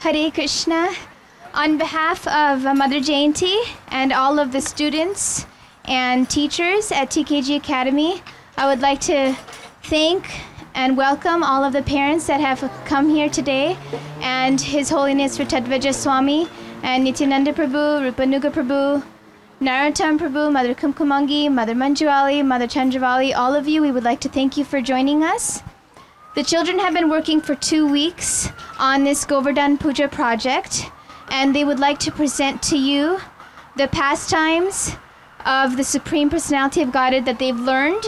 Hare Krishna. On behalf of Mother Jayanti and all of the students and teachers at TKG Academy, I would like to thank and welcome all of the parents that have come here today, and His Holiness Ratadvaja Swami and Nityananda Prabhu, Rupanuga Prabhu, Narottam Prabhu, Mother Kumkumangi, Mother Manjuali, Mother Chandravali, all of you, we would like to thank you for joining us. The children have been working for 2 weeks on this Govardhan Puja project, and they would like to present to you the pastimes of the Supreme Personality of Godhead that they've learned,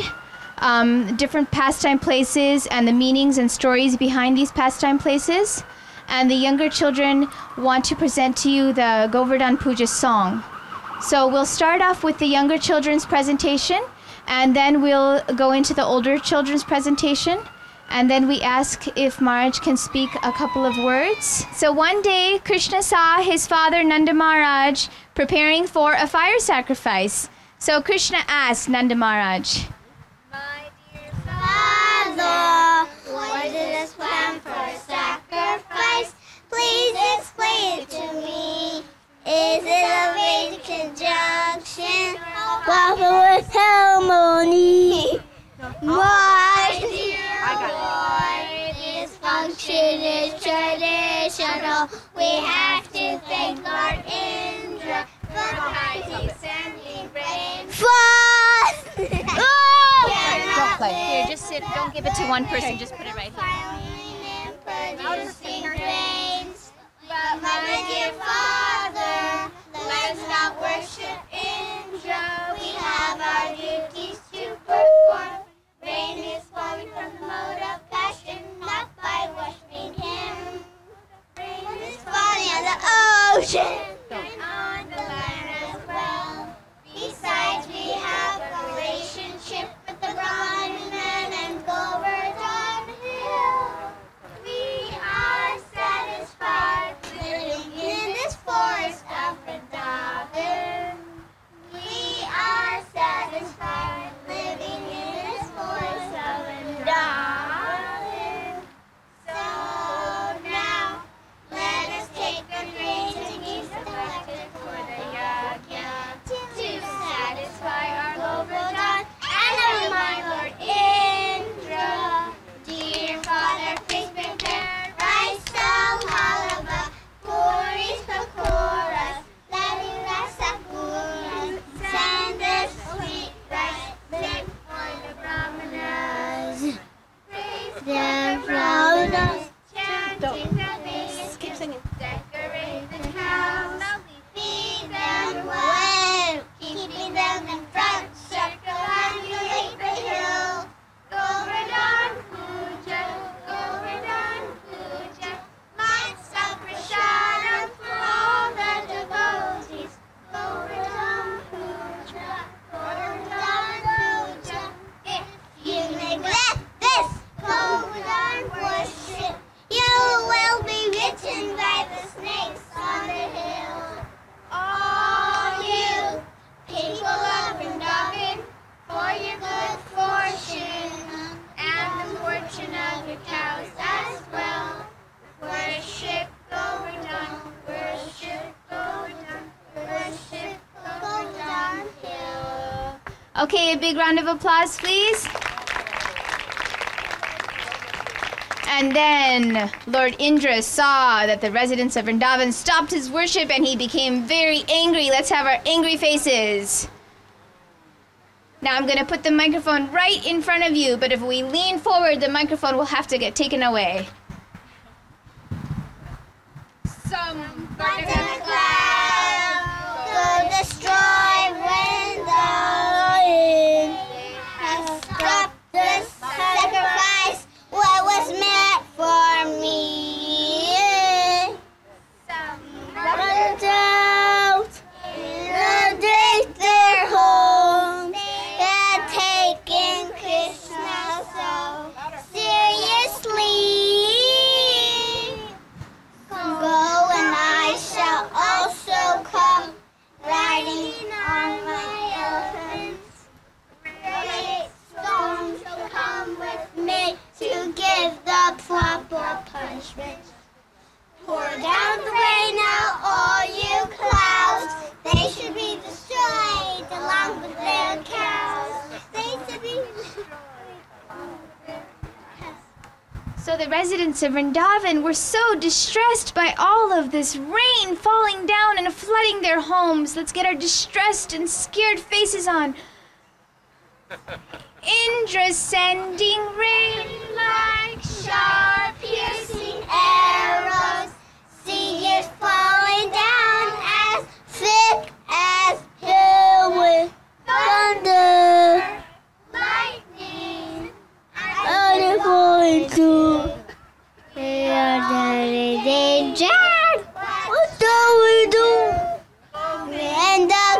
different pastime places and the meanings and stories behind these pastime places. And the younger children want to present to you the Govardhan Puja song. So we'll start off with the younger children's presentation, and then we'll go into the older children's presentation, and then we ask if Maharaj can speak a couple of words. So one day, Krishna saw his father Nanda Maharaj preparing for a fire sacrifice. So Krishna asked Nanda Maharaj, "My dear father, what is this plan for a sacrifice? Please explain it to me. Is it a Vedic conjunction? Proper with harmony? My dear Lord, this function is traditional. We have to thank Lord Indra for kindly sending rain." Don't play. Here, just sit. Don't give it to one person. Just put it right here. Producing rains, but my dear Father, let's not worship Indra. We have our duties to perform. Rain is falling from the mode of passion, not by worshiping him. Rain is falling on the ocean and on the land as well. Besides, we have a relationship with the Brahmin man and Govardhan Hill. We are satisfied living in this forest of Vrindavan. We are satisfied living in this forest of Vrindavan. So now, let us take the grain to be selected for the yagya to satisfy our Govardhan and my Lord Indra. Dear Father, please prepare rice, dal, halava, puris, pakoras, lali, rasagulas, sanders, sweet rice, sent for the brahmanas. Praise the brahmanas, chanting the vedas, decorate the house, feed them well, keeping them in front, circumambulate the hill. Govardhan Puja, Govardhan Puja, lights up prashadam for all the devotees. Govardhan Puja, Govardhan Puja, if you neglect this Govardhan worship, you will be bitten by the snakes on the hill. All you people of Vrindavan, for your good fortune and the fortune of your cows as well, worship Govardhan, worship Govardhan, worship Govardhan Hill. Okay, a big round of applause, please. And then Lord Indra saw that the residents of Vrindavan stopped his worship, and he became very angry. Let's have our angry faces. Now I'm going to put the microphone right in front of you, but if we lean forward, the microphone will have to get taken away. Someone in the cloud will destroy Vrindavan. They have stopped the sacrifice, what was meant for me. Someone out in the day their home. Taking Krishna so seriously. Go and I shall So the residents of Vrindavan were so distressed by all of this rain falling down and flooding their homes. Let's get our distressed and scared faces on. Indra-sending rain like sharp piercing arrows. Cedars falling down as thick as hail with thunder. Going to we are in danger. What do we do?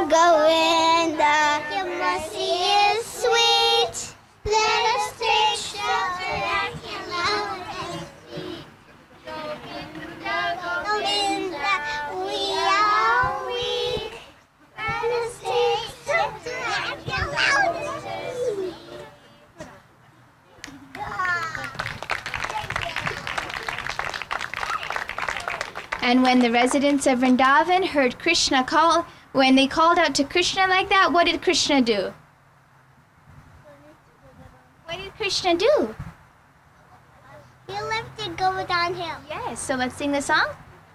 Govinda, your mercy is sweet. Let us take shelter at your love's feet. Govinda, Govinda, we are weak. Let us take shelter at your love's feet. And when the residents of Vrindavan heard Krishna call, when they called out to Krishna like that, what did Krishna do? What did Krishna do? He lifted Govardhan Hill. Yes, so let's sing the song.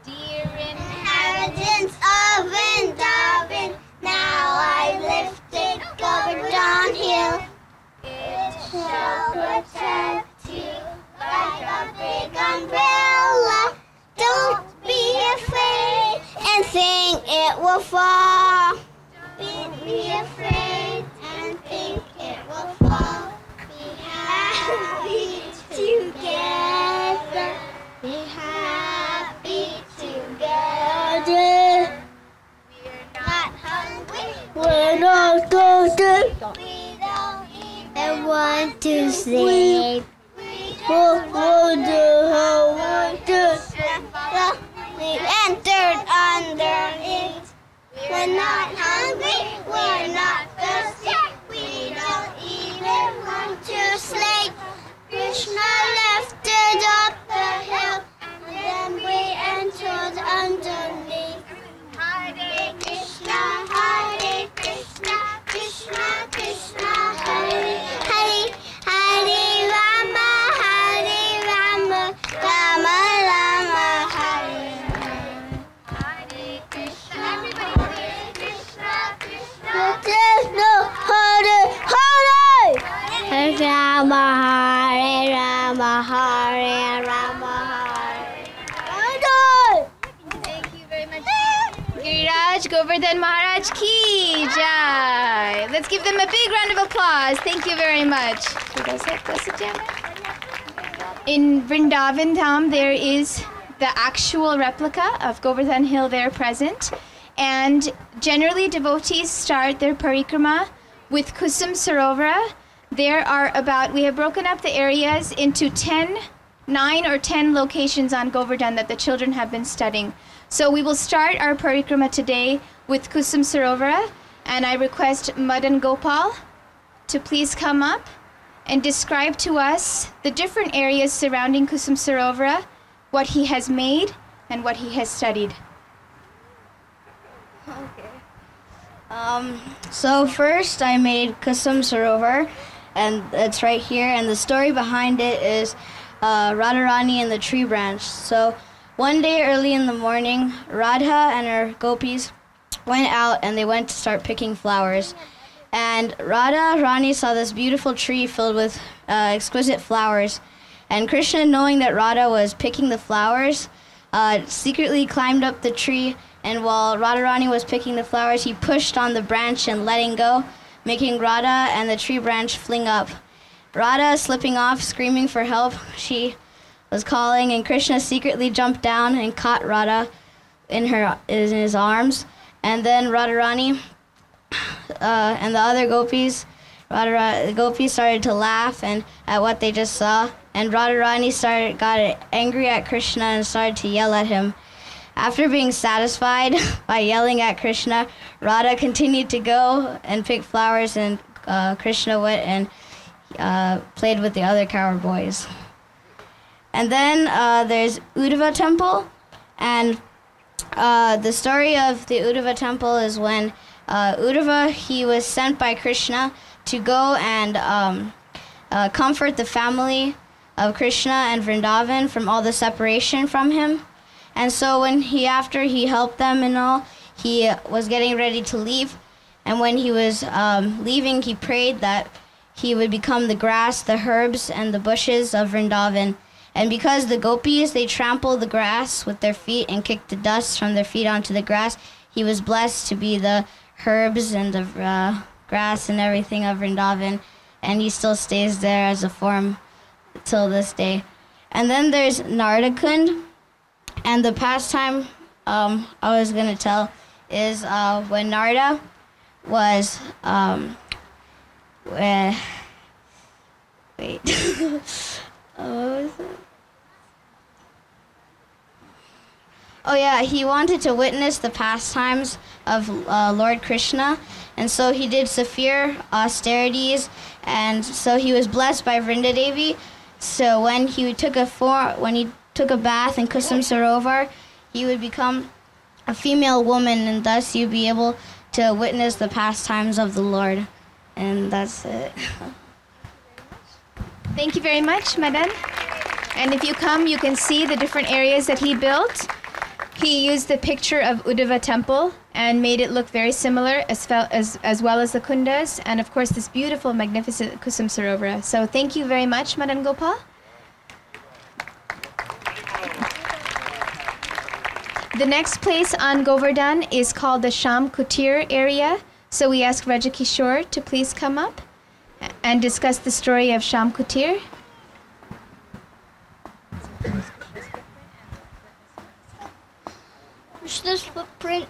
Dear inhabitants of Vrindavan, now I lifted Govardhan Hill. It shall protect you like a big umbrella. Don't be afraid and think it will fall. Don't be afraid and think it will fall. Be happy together. Be happy together. We're not hungry. We're not thirsty. We don't even want to sleep. What would the hell want to we entered underneath. We're not hungry, we're not thirsty, we don't even want to sleep. Krishna lifted up the hill, and then we entered underneath. Hare Krishna, Hare Krishna, Krishna Krishna, Hare Hare, Hare Rama, Hare Rama, Rama Rama, Hare. Krishna, Hare, Hare! Hare Rama, Hare Rama, Hare Rama, Hare. Hare! Thank you very much. Giriraj, Govardhan Maharaj ki jai. Let's give them a big round of applause. Thank you very much. In Vrindavan Dham, there is the actual replica of Govardhan Hill there present. And generally, devotees start their parikrama with Kusum Sarovara. There are about, we have broken up the areas into 9 or 10 locations on Govardhan that the children have been studying. So we will start our parikrama today with Kusum Sarovara. And I request Madan Gopal to please come up and describe to us the different areas surrounding Kusum Sarovara, what he has made and what he has studied. Okay. So first I made Kusum Sarovar, and it's right here, and the story behind it is Radharani and the tree branch. So one day early in the morning, Radha and her gopis went out and they went to start picking flowers. And Radharani saw this beautiful tree filled with exquisite flowers. And Krishna, knowing that Radha was picking the flowers, secretly climbed up the tree. And while Radharani was picking the flowers, he pushed on the branch and letting go, making Radha and the tree branch fling up. Radha, slipping off, screaming for help, she was calling, and Krishna secretly jumped down and caught Radha in his arms. And then Radharani and the other gopis, the gopis started to laugh at what they just saw, and Radharani got angry at Krishna and started to yell at him. After being satisfied by yelling at Krishna, Radha continued to go and pick flowers, and Krishna went and played with the other cowboys. And then there's Uddhava temple, and the story of the Uddhava temple is when Uddhava, he was sent by Krishna to go and comfort the family of Krishna and Vrindavan from all the separation from him. And so when after he helped them and all, he was getting ready to leave. And when he was leaving, he prayed that he would become the grass, the herbs, and the bushes of Vrindavan. And because the gopis, they trampled the grass with their feet and kicked the dust from their feet onto the grass, he was blessed to be the herbs and the grass and everything of Vrindavan. And he still stays there as a form till this day. And then there's Radha-kund. And the pastime I was going to tell is when Narada was... he wanted to witness the pastimes of Lord Krishna, and so he did severe austerities, and so he was blessed by Vrindadevi. So when he took a bath in Kusum Sarovara, he would become a female woman, and thus you'd be able to witness the pastimes of the Lord. And that's it. Thank you very much, Madan. And if you come, you can see the different areas that he built. He used the picture of Uddhava temple and made it look very similar, as well as the kundas, and of course this beautiful, magnificent Kusum Sarovara. So thank you very much, Madan Gopal. The next place on Govardhan is called the Shyam Kutir area. So we ask Raja Kishore to please come up and discuss the story of Shyam Kutir. Krishna's footprint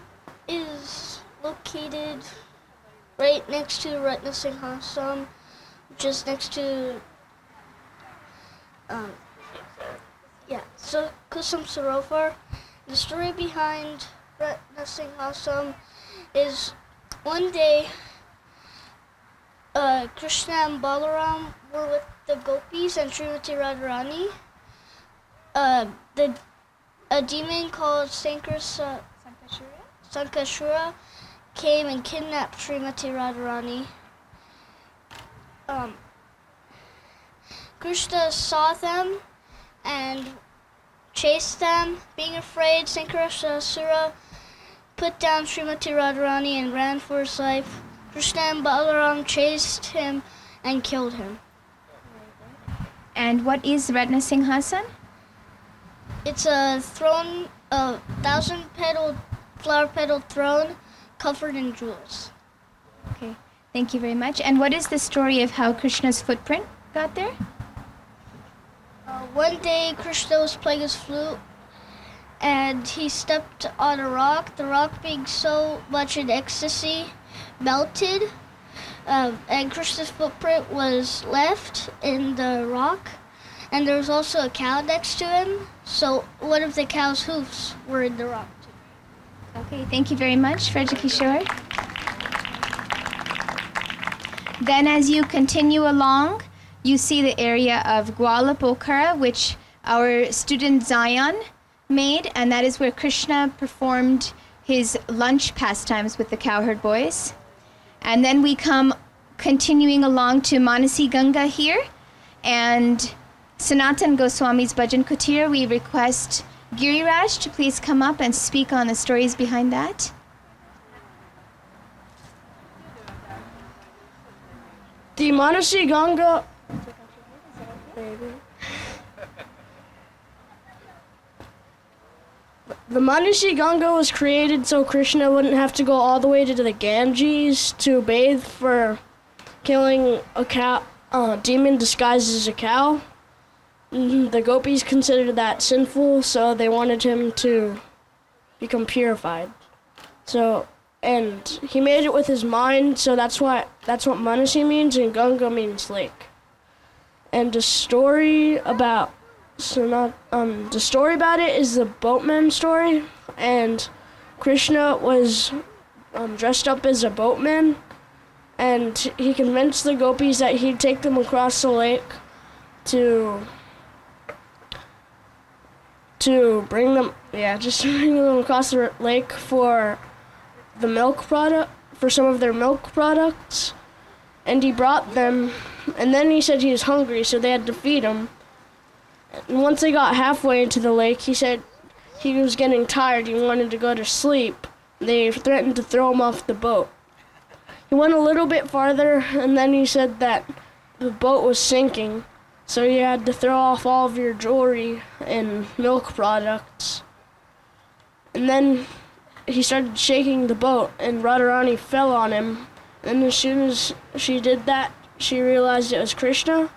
is located right next to Ratnasinghasam, which is next to, so Kusum Sarovara. The story behind Ratnasinghasam is one day, Krishna and Balaram were with the gopis and Srimati Radharani. A demon called Sankashura came and kidnapped Srimati Radharani. Krishna saw them and chased them. Being afraid, Sankashura put down Srimati Radharani and ran for his life. Krishna and Balaram chased him and killed him. And what is Ratnasinghasana? It's a throne, a 1,000-petal, flower-petal throne covered in jewels. Okay, thank you very much. And what is the story of how Krishna's footprint got there? One day, Krishna was playing his flute, and he stepped on a rock. The rock, being so much in ecstasy, melted, and Krishna's footprint was left in the rock. And there was also a cow next to him, so one of the cow's hoofs were in the rock too. Okay, thank you very much, Raja Kishore. Then as you continue along, you see the area of Gwala Pokhara, which our student Zion made, and that is where Krishna performed his lunch pastimes with the cowherd boys. And then we come continuing along to Manasi Ganga here, and Sanatana Goswami's Bhajan Kutir. We request Giriraj to please come up and speak on the stories behind that. The Manasi Ganga... The Manasi Ganga was created so Krishna wouldn't have to go all the way to the Ganges to bathe for killing a cow, demon disguised as a cow. The gopis considered that sinful, so they wanted him to become purified. So, and he made it with his mind, so that's what Manasi means, and Ganga means lake. And the story about it is the boatman story, and Krishna was dressed up as a boatman, and he convinced the gopis that he'd take them across the lake to bring them across the lake for the milk product, for some of their milk products, and he brought them, and then he said he was hungry, so they had to feed him. Once they got halfway into the lake, he said he was getting tired. He wanted to go to sleep. They threatened to throw him off the boat. He went a little bit farther, and then he said that the boat was sinking, so you had to throw off all of your jewelry and milk products. And then he started shaking the boat, and Radharani fell on him. And as soon as she did that, she realized it was Krishna,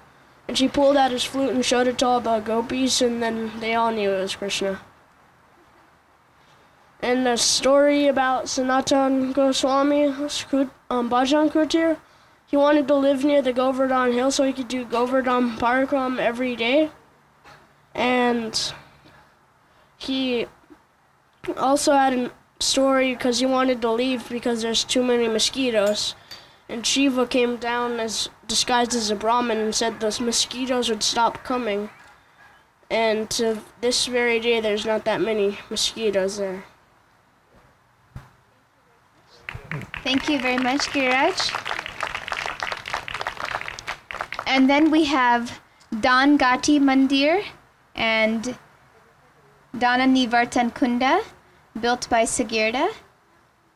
and she pulled out his flute and showed it to all the gopis, and then they all knew it was Krishna. And a story about Sanatana Goswami, Bhajan Kutir. He wanted to live near the Govardhan Hill so he could do Govardhan Parakram every day. And he also had a story because he wanted to leave because there's too many mosquitoes. And Shiva came down as disguised as a Brahmin and said those mosquitoes would stop coming. And to this very day, there's not that many mosquitoes there. Thank you very much, Giriraj. And then we have Dana Ghati Mandir and Dana Nivartan Kunda, built by Sigirda.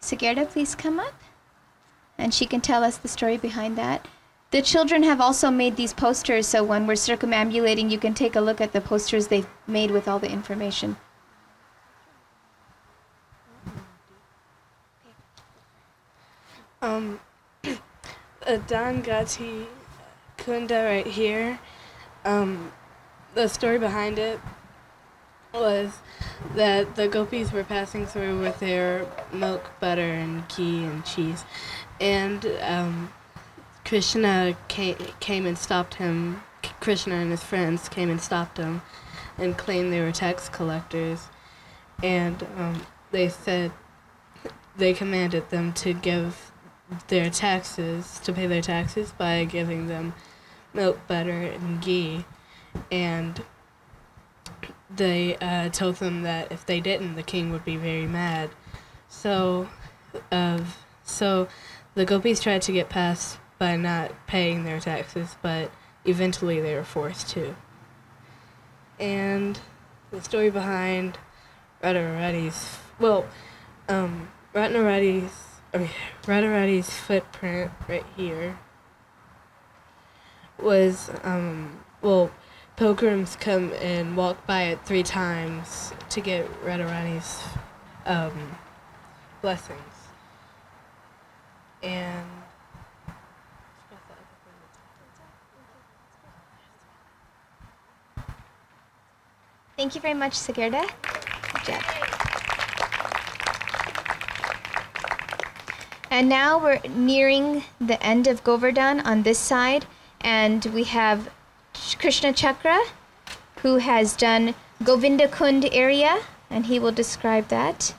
Sigirda, please come up. And she can tell us the story behind that. The children have also made these posters, so when we're circumambulating, you can take a look at the posters they've made with all the information. Dana Ghati Kunda right here. The story behind it was that the gopis were passing through with their milk, butter, and ghee and cheese, and Krishna came and stopped him. Krishna and his friends came and stopped him, and claimed they were tax collectors, and they said they commanded them to give their taxes, to pay their taxes by giving them milk, butter, and ghee. And they told them that if they didn't, the king would be very mad. So the gopis tried to get past by not paying their taxes, but eventually they were forced to. And the story behind Radharani's, Radharani's footprint right here was, pilgrims come and walk by it 3 times to get Radharani's blessings. And thank you very much, Sigirda. Good job. And now we're nearing the end of Govardhan on this side, and we have Krishna Chakra, who has done Govinda-Kund area, and he will describe that.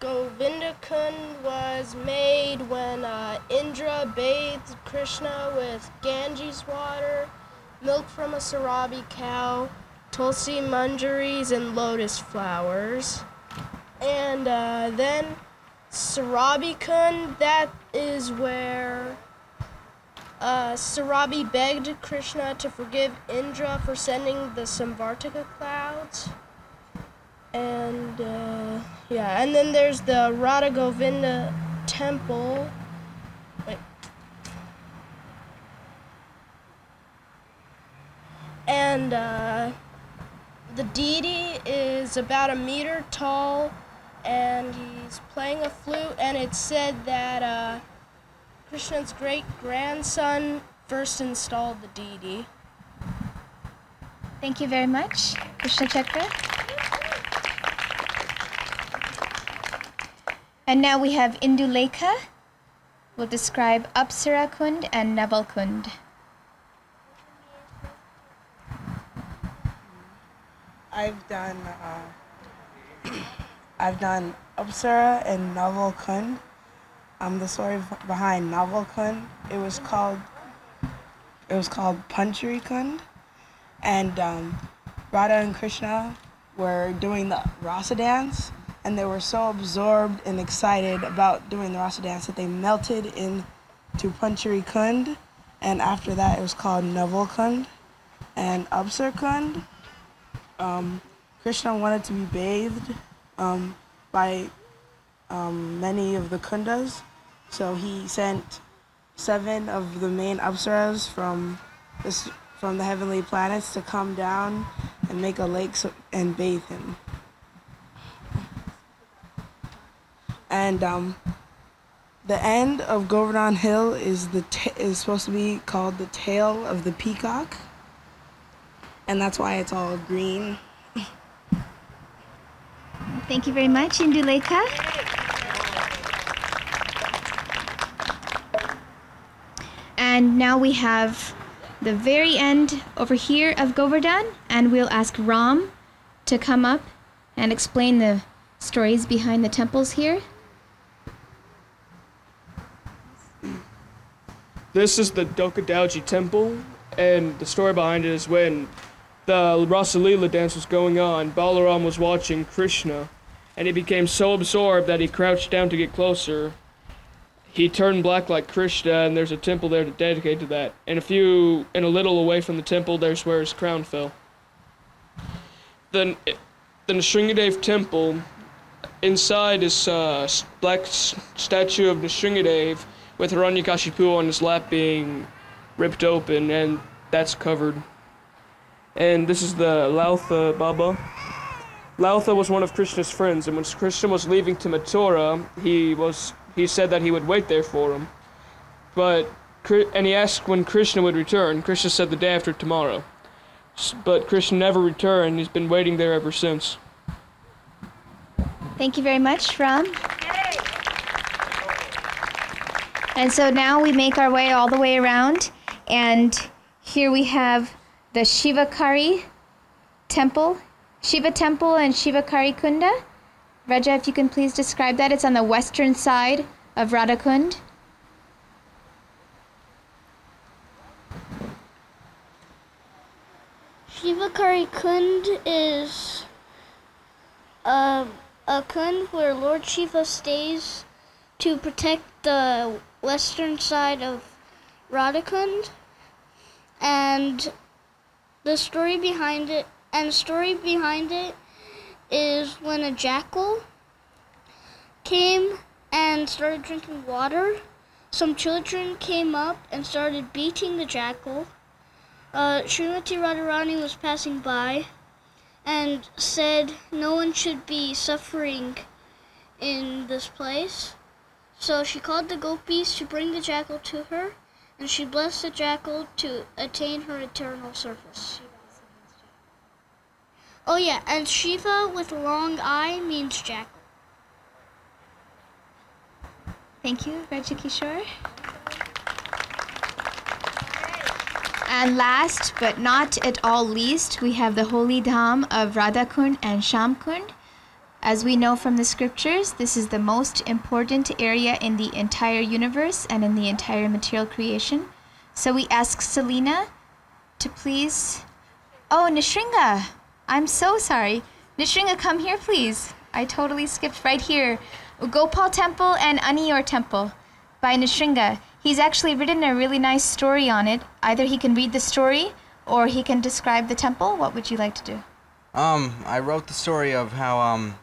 Govinda-Kund was made when Indra bathed Krishna with Ganges water, milk from a Surabhi cow, tulsi manjaris, and lotus flowers. And then Surabhi-kund, that is where Surabhi begged Krishna to forgive Indra for sending the Samvartika clouds. And and then there's the Radha Govinda temple. And the deity is about a meter tall, and he's playing a flute, and it's said that Krishna's great-grandson first installed the deity. Thank you very much, Krishna Chakra. And now we have Indulekha. We'll describe Apsara kund and Navalkund. I've done Apsara and Navalkund. The story behind Navalkund, it was called Punchurikund, and Radha and Krishna were doing the rasa dance, and they were so absorbed and excited about doing the rasa dance that they melted into Punchurikund, and after that it was called Navalkund and Apsara kund. Krishna wanted to be bathed by many of the kundas, so he sent 7 of the main apsaras from the heavenly planets to come down and make a lake and bathe him. And the end of Govardhan Hill is supposed to be called the tail of the peacock, and that's why it's all green. Thank you very much, Indulekha. And now we have the very end over here of Govardhan, and we'll ask Ram to come up and explain the stories behind the temples here. This is the Dokadauji temple, and the story behind it is when the Rasalila dance was going on, Balaram was watching Krishna, and he became so absorbed that he crouched down to get closer. He turned black like Krishna, and there's a temple there dedicated to that. And a little away from the temple, there's where his crown fell. Then the Nrisimhadev temple, inside is a black statue of Nrisimhadev with Hiranyakashipu on his lap being ripped open, and that's covered. And this is the Lautha Baba. Lautha was one of Krishna's friends, and when Krishna was leaving to Mathura, he said that he would wait there for him, and he asked when Krishna would return. Krishna said the day after tomorrow, but Krishna never returned. He's been waiting there ever since. Thank you very much, Ram. Yay. And so now we make our way all the way around, and here we have the Shivakari temple, Shiva temple and Shivakari Kunda. Raja, if you can please describe that. It's on the western side of Radha-kund. Shivakari-kund is a kund where Lord Shiva stays to protect the western side of Radha-kund. And the story behind it is when a jackal came and started drinking water. Some children came up and started beating the jackal. Srimati Radharani was passing by and said no one should be suffering in this place. So she called the gopis to bring the jackal to her, and she blessed the jackal to attain her eternal service. Oh yeah, and Shiva with long eye means jackal. Thank you, Raja Kishore. And last but not at all least, we have the holy dham of Radha-kund and Shyam-kund. As we know from the scriptures, this is the most important area in the entire universe and in the entire material creation. So we ask Selena to please... Oh, Nrisimha! I'm so sorry. Nrisimha, come here, please. I totally skipped right here. Gopal Temple and Aniyor Temple by Nrisimha. He's actually written a really nice story on it. Either he can read the story or he can describe the temple. What would you like to do? I wrote the story of how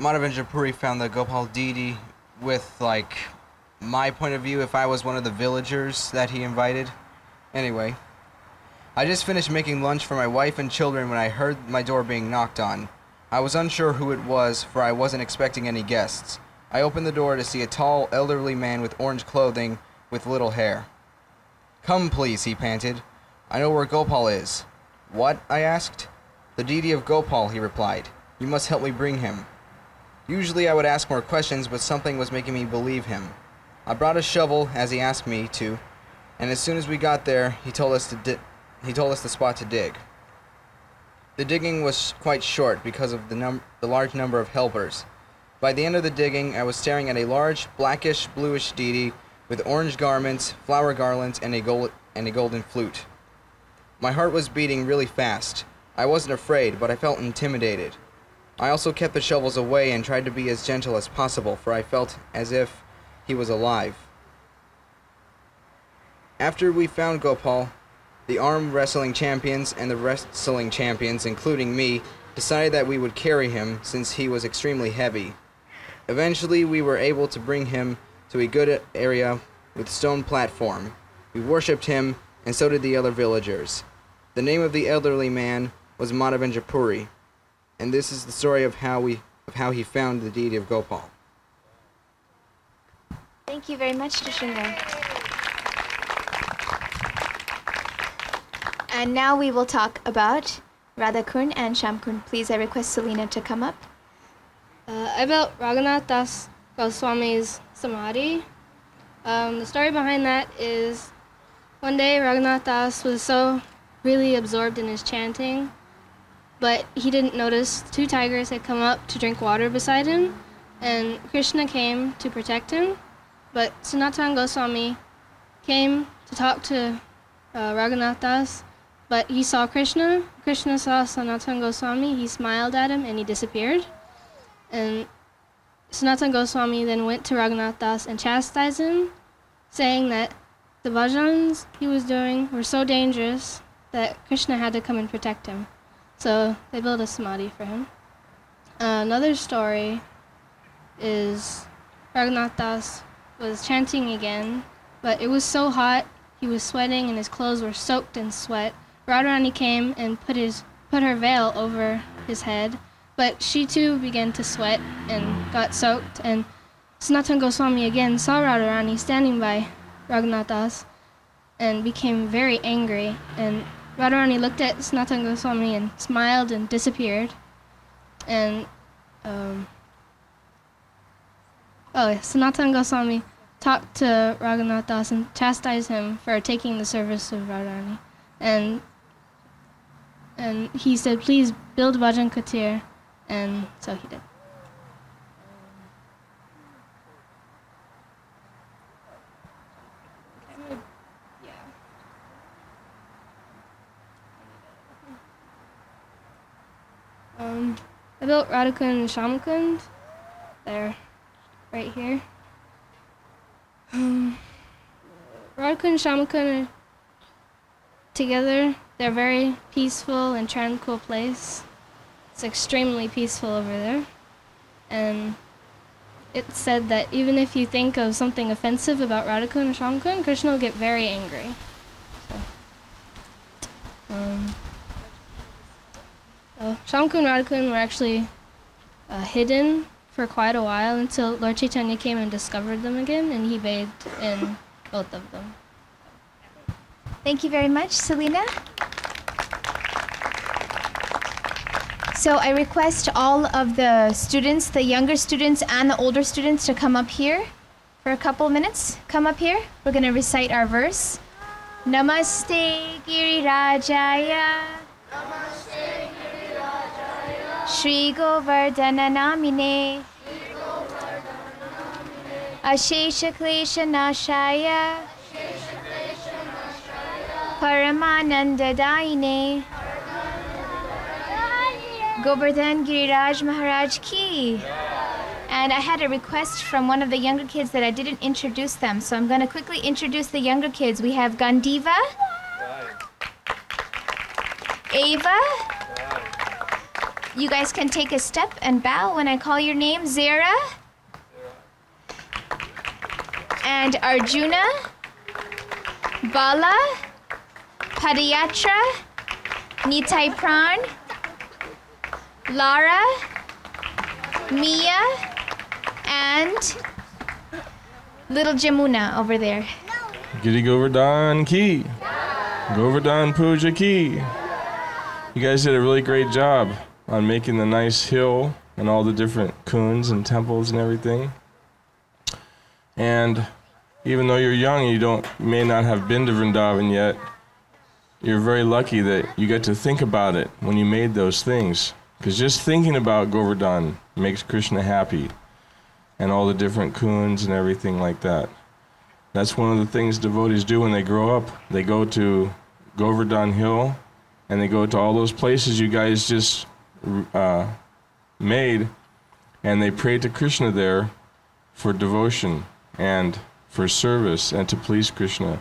Madhavendra Puri found the Gopal deity with, like, my point of view if I was one of the villagers that he invited. Anyway. I just finished making lunch for my wife and children when I heard my door being knocked on. I was unsure who it was, for I wasn't expecting any guests. I opened the door to see a tall, elderly man with orange clothing with little hair. "Come, please," he panted. "I know where Gopal is." "What?" I asked. "The deity of Gopal," he replied. "You must help me bring him." Usually I would ask more questions, but something was making me believe him. I brought a shovel, as he asked me to, and as soon as we got there, he told us the spot to dig. The digging was quite short because of the large number of helpers. By the end of the digging, I was staring at a large, blackish-bluish deity with orange garments, flower garlands, and a golden flute. My heart was beating really fast. I wasn't afraid, but I felt intimidated. I also kept the shovels away and tried to be as gentle as possible, for I felt as if he was alive. After we found Gopal, the arm wrestling champions and the wrestling champions, including me, decided that we would carry him since he was extremely heavy. Eventually, we were able to bring him to a good area with stone platform. We worshipped him, and so did the other villagers. The name of the elderly man was Madhavendrapuri, and this is the story of how he found the deity of Gopal. Thank you very much, Nrisimha. And now we will talk about Radha-kund and Shyam-kund. Please, I request Selena to come up. I built Raghunath Das Goswami's Samadhi. The story behind that is one day Raghunath Das was so really absorbed in his chanting, but he didn't notice two tigers had come up to drink water beside him, and Krishna came to protect him. But Sanatana Goswami came to talk to Raghunath Das, but he saw Krishna. Krishna saw Sanatana Goswami. He smiled at him and he disappeared. And Sanatana Goswami then went to Raghunath Das and chastised him, saying that the bhajans he was doing were so dangerous that Krishna had to come and protect him. So they built a samadhi for him. Another story is Raghunath Das was chanting again, but it was so hot, he was sweating and his clothes were soaked in sweat. Radharani came and put her veil over his head, but she too began to sweat and got soaked, and Sanatana Goswami again saw Radharani standing by Raghunath Das and became very angry, and Radharani looked at Sanatana Goswami and smiled and disappeared. And Sanatana Goswami talked to Raghunath Das and chastised him for taking the service of Radharani. And he said, please build Bhajan Kutir, and so he did. I built Radha-kund and Shyam-kund. They're right here. Radha-kund and Shyam-kund are together. They're a very peaceful and tranquil place. It's extremely peaceful over there. And it's said that even if you think of something offensive about Radha-kund and Shyam-kund, Krishna will get very angry. So, Shyam-kund and Radha-kund were actually hidden for quite a while until Lord Chaitanya came and discovered them again, and he bathed in both of them. Thank you very much, Selena. So I request all of the students, the younger students and the older students, to come up here for a couple minutes. Come up here. We're going to recite our verse. Namaste Girirajaya. Namaste Girirajaya. Shri Govardhana Namine. Shri Govardhana Namine. Ashesha Klesha Nashaya. Paramananda Daine. Govardhan Giriraj Maharaj Ki. And I had a request from one of the younger kids that I didn't introduce them, so I'm going to quickly introduce the younger kids. We have Gandiva, Ava. You guys can take a step and bow when I call your name. Zara and Arjuna, Bala, Padayatra, Nitai Pran, Lara, Mia, and little Jamuna over there. Giri Govardhan Ki. Govardhan Puja Ki. You guys did a really great job on making the nice hill and all the different kunds and temples and everything. And even though you're young, you may not have been to Vrindavan yet, you're very lucky that you get to think about it when you made those things. Because just thinking about Govardhan makes Krishna happy. And all the different kunds and everything like that. That's one of the things devotees do when they grow up. They go to Govardhan Hill and they go to all those places you guys just made. And they pray to Krishna there for devotion and for service and to please Krishna.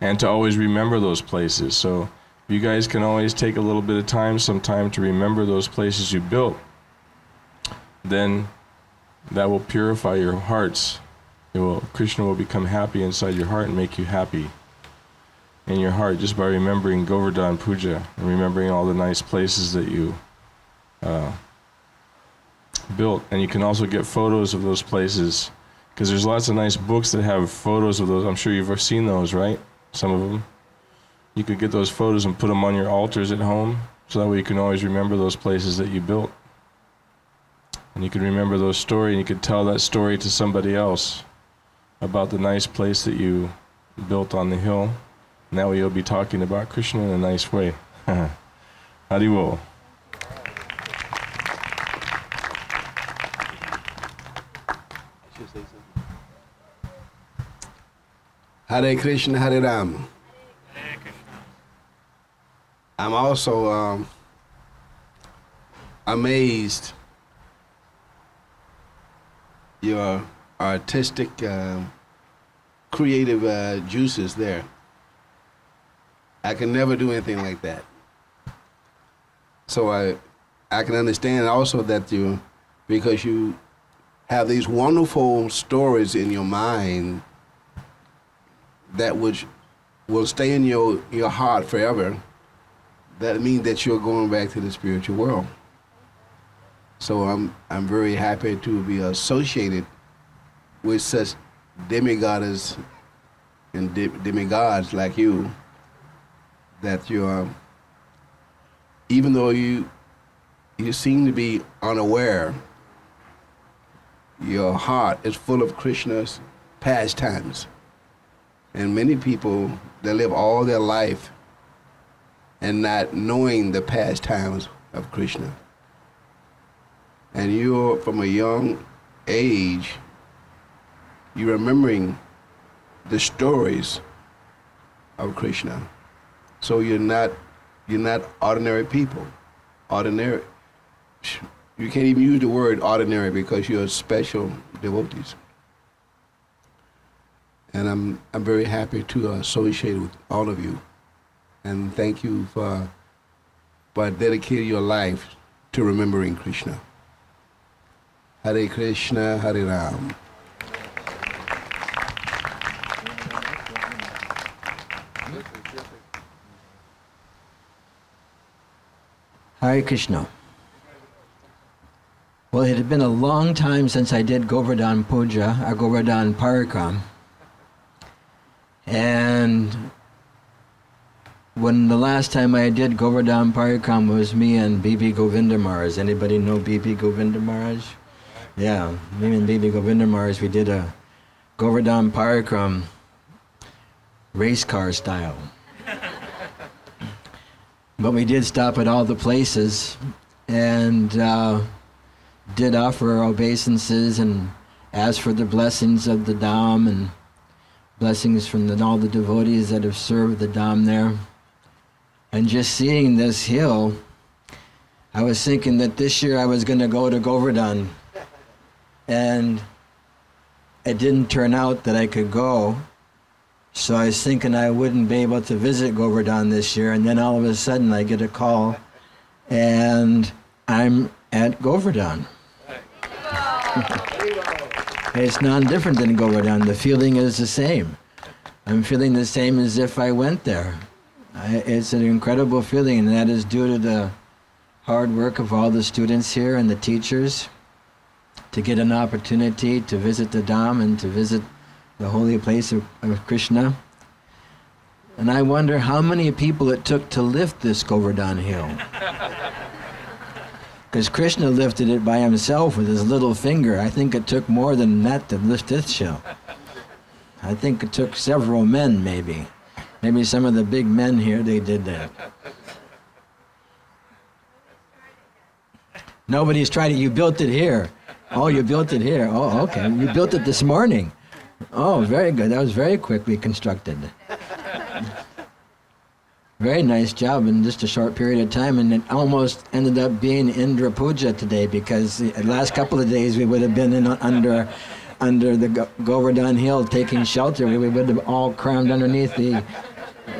and to always remember those places. So you guys can always take a little bit of time, some time to remember those places you built. Then that will purify your hearts. It will, Krishna will become happy inside your heart and make you happy in your heart just by remembering Govardhan Puja and remembering all the nice places that you built. And you can also get photos of those places, because there's lots of nice books that have photos of those. I'm sure you've seen those, right? Some of them. You could get those photos and put them on your altars at home, so that way you can always remember those places that you built. And you can remember those stories, and you could tell that story to somebody else about the nice place that you built on the hill. And that way you'll be talking about Krishna in a nice way. Hari Bol. Hare Krishna, Hare Ram. I'm also amazed your artistic, creative juices there. I can never do anything like that. So I can understand also that you, because you have these wonderful stories in your mind that which will stay in your heart forever. That means that you're going back to the spiritual world. So I'm very happy to be associated with such demigoddess and demigods like you, that you're, even though you seem to be unaware, your heart is full of Krishna's pastimes. And many people, they live all their life and not knowing the pastimes of Krishna. And you're, from a young age, you're remembering the stories of Krishna. So you're not ordinary people. Ordinary, you can't even use the word ordinary, because you're special devotees. And I'm very happy to associate with all of you. And thank you for dedicating your life to remembering Krishna. Hare Krishna, Hare Ram. Hare Krishna. Well, it had been a long time since I did Govardhan Puja, or Govardhan Parikram. And when the last time I did Govardhan Parikram was me and B.B. Govinda Maharaj. Anybody know B.B. Govinda Maharaj? Yeah, me and B.B. Govinda Maharaj, we did a Govardhan Parikram race car style. But we did stop at all the places and did offer obeisances and asked for the blessings of the Dham and blessings from all the devotees that have served the Dham there. And just seeing this hill, I was thinking that this year I was going to go to Govardhan. And it didn't turn out that I could go. So I was thinking I wouldn't be able to visit Govardhan this year. And then all of a sudden I get a call and I'm at Govardhan. It's not different than Govardhan. The feeling is the same. I'm feeling the same as if I went there. It's an incredible feeling, and that is due to the hard work of all the students here and the teachers to get an opportunity to visit the Dham and to visit the holy place of Krishna. And I wonder how many people it took to lift this Govardhan Hill. Because Krishna lifted it by himself with his little finger. I think it took more than that to lift this hill. I think it took several men, maybe. Maybe some of the big men here, they did that. Nobody's tried it. You built it here. Oh, you built it here. Oh, okay. You built it this morning. Oh, very good. That was very quickly constructed. Very nice job in just a short period of time, and it almost ended up being Indra Puja today, because the last couple of days we would have been in under the Govardhan Hill taking shelter. We would have all crammed underneath the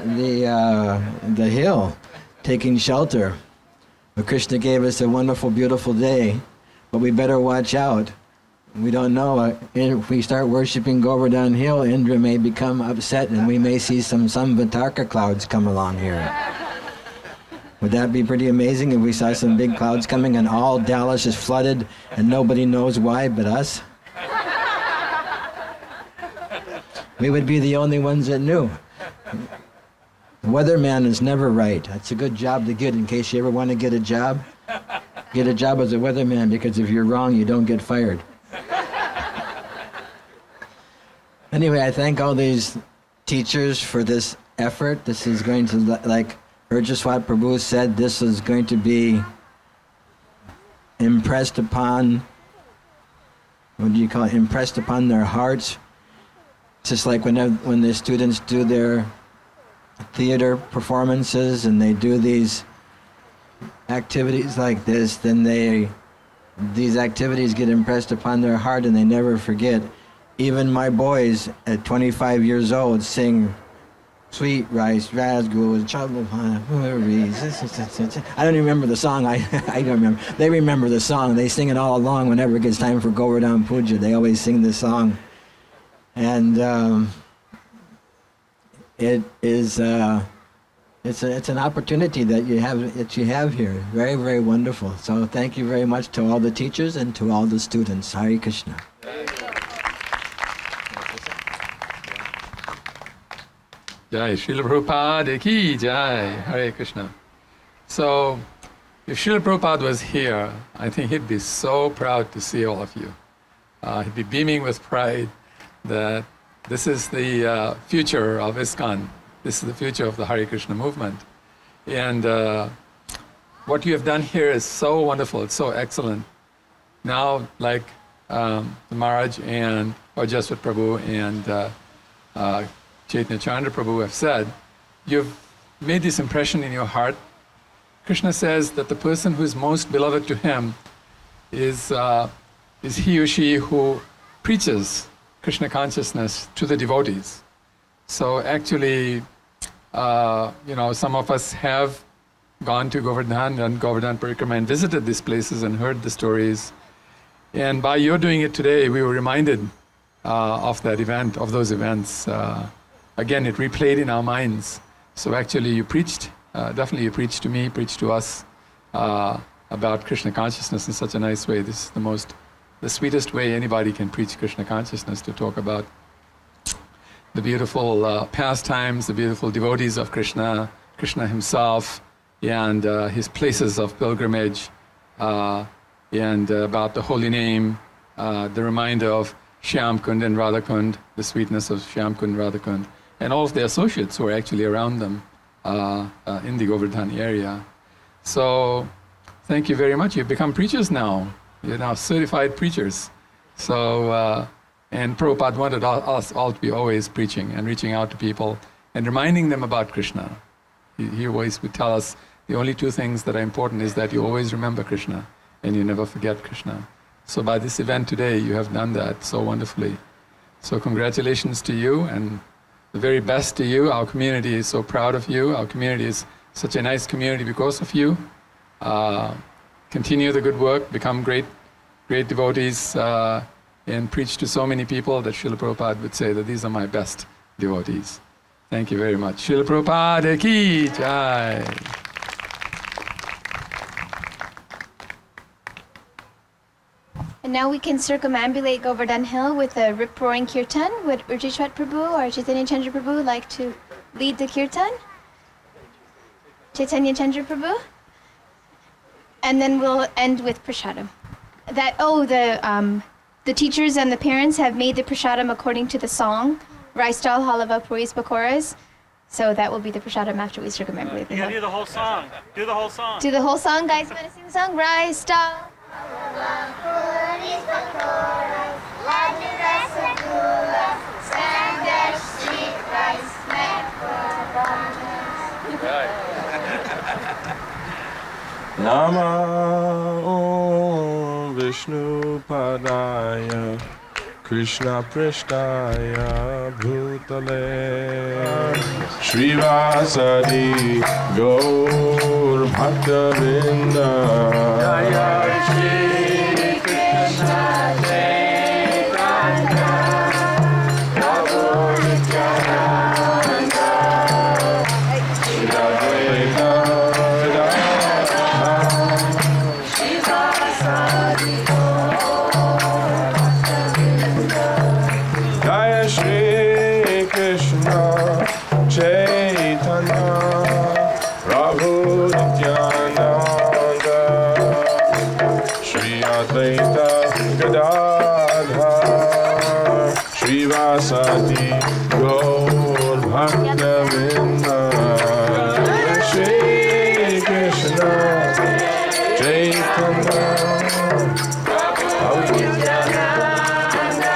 the hill, taking shelter. But Krishna gave us a wonderful, beautiful day, but we better watch out. We don't know, if we start worshipping Govardhan Hill, Indra may become upset and we may see some Samvataka clouds come along here. Would that be pretty amazing if we saw some big clouds coming and all Dallas is flooded and nobody knows why but us? We would be the only ones that knew. The weatherman is never right. That's a good job to get in case you ever want to get a job. Get a job as a weatherman, because if you're wrong, you don't get fired. Anyway, I thank all these teachers for this effort. This is going to, like Urjaswat Prabhu said, this is going to be impressed upon, what do you call it, impressed upon their hearts. It's just like when the students do their theater performances and they do these activities like this, then these activities get impressed upon their heart and they never forget. Even my boys at 25 years old sing Sweet Rice, Rasgul, Chablapan. I don't even remember the song. I don't remember. They remember the song. They sing it all along whenever it gets time for Govardhan Puja. They always sing this song. And it is it's an opportunity that you have here. Very, very wonderful. So thank you very much to all the teachers and to all the students. Hare Krishna. Jai Srila Prabhupada ki jai. Hare Krishna. So, if Srila Prabhupada was here, I think he'd be so proud to see all of you. He'd be beaming with pride that this is the future of ISKCON. This is the future of the Hare Krishna movement. And what you have done here is so wonderful. It's so excellent. Now, like the Maharaj and Urjaswat Prabhu and Chaitanya Chandra Prabhu have said, you've made this impression in your heart. Krishna says that the person who is most beloved to him is he or she who preaches Krishna consciousness to the devotees. So actually, you know, some of us have gone to Govardhan and Govardhan Parikrama and visited these places and heard the stories. And by your doing it today, we were reminded of that event, of those events. Again, it replayed in our minds. So actually you preached, definitely you preached to me, preached to us about Krishna consciousness in such a nice way. This is the sweetest way anybody can preach Krishna consciousness, to talk about the beautiful pastimes, the beautiful devotees of Krishna, Krishna himself, and his places of pilgrimage, and about the holy name, the reminder of Shyam-kund and Radha-kund, the sweetness of Shyam-kund, Radha-kund, and all of the associates who are actually around them in the Govardhan area. So, thank you very much. You've become preachers now. You're now certified preachers. So, and Prabhupada wanted us all to be always preaching and reaching out to people and reminding them about Krishna. He always would tell us, the only two things that are important is that you always remember Krishna and you never forget Krishna. So by this event today, you have done that so wonderfully. So congratulations to you and the very best to you. Our community is so proud of you. Our community is such a nice community because of you. Continue the good work, become great devotees, and preach to so many people that Srila Prabhupada would say that these are my best devotees. Thank you very much. Srila Prabhupada ki jai. And now we can circumambulate Govardhan Hill with a rip-roaring kirtan. Would Urjaswat Prabhu or Chaitanya Chandra Prabhu like to lead the kirtan? Chaitanya Chandra Prabhu? And then we'll end with prasadam. That, oh, the teachers and the parents have made the prasadam according to the song, Rice Dal Halava Puris Pakoras. So that will be the prasadam after we circumambulate the hill. Do the whole song. Do the whole song. Do the whole song, guys. Want to sing the song? Rice Dal. Nama Om Vishnu Padaya Krishna Prishtaya Bhu Tale Shrivasadi Gaur Bhaktavinda Jaya Shri Krishna Chaitanya Prabhu Nityananda Shridadvaita Gadadhara Shrivasadi Gaur Bhaktavinda Jaya Shri Krishna Chaitanya Sati Gaur Bhaktavinda Shri Krishna Chaitanya Prabhu Nityananda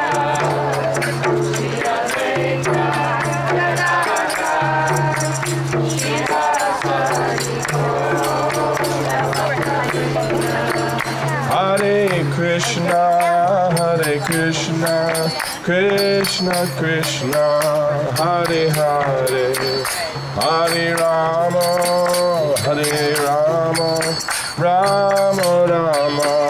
Hare Krishna Krishna Krishna Hare Hare Hare Rama Rama Rama Rama